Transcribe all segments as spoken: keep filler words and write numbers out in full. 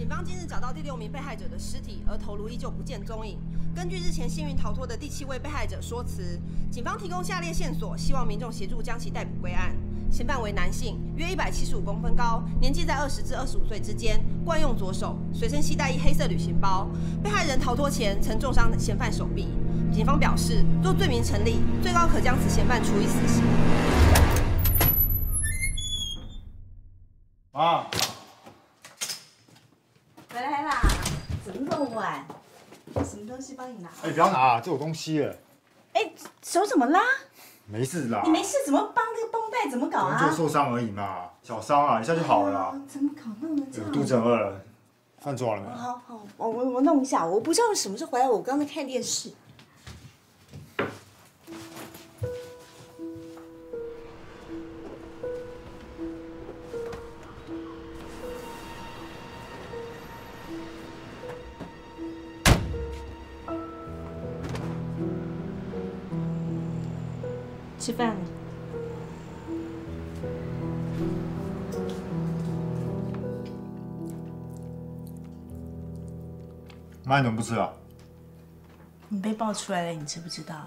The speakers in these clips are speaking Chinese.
警方今日找到第六名被害者的尸体，而头颅依旧不见踪影。根据日前幸运逃脱的第七位被害者说辞，警方提供下列线索，希望民众协助将其逮捕归案。嫌犯为男性，约一百七十五公分高，年纪在二十至二十五岁之间，惯用左手，随身携带一黑色旅行包。被害人逃脱前曾重伤嫌犯手臂。警方表示，若罪名成立，最高可将此嫌犯处以死刑。妈。 回来啦！怎么这么晚？什么东西帮你拿？哎，不要拿，这有东西哎。哎，手怎么啦？没事啦。你没事怎么帮这个绷带怎么搞啊？就受伤而已嘛，小伤啊，一下就好了啦。怎么搞弄得这样？肚子很饿了，饭做好了没？好好，我我我弄一下。我不知道什么时候回来，我刚才看电视。吃饭了。妈，你怎么不吃啊？你被爆出来了，你知不知道？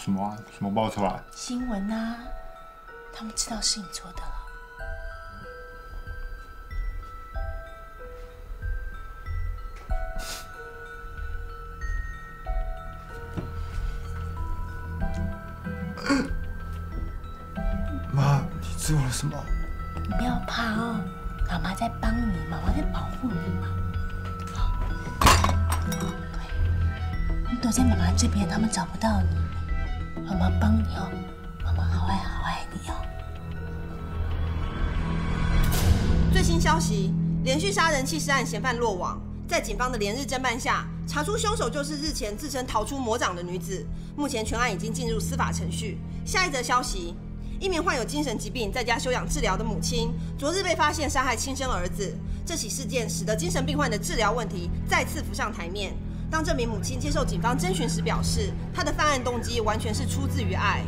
什么什么爆出来？新闻啊，他们知道是你做的了。 做了什么？你不要怕哦，妈妈在帮你，妈妈在保护你嘛。好，对，你躲在妈妈这边，他们找不到你。妈妈帮你哦，妈妈好爱好爱你哦。最新消息：连续杀人弃尸案嫌犯落网，在警方的连日侦办下，查出凶手就是日前自称逃出魔掌的女子。目前全案已经进入司法程序。下一则消息。 一名患有精神疾病在家休养治疗的母亲，昨日被发现杀害亲生儿子。这起事件使得精神病患的治疗问题再次浮上台面。当这名母亲接受警方侦讯时，表示她的犯案动机完全是出自于爱。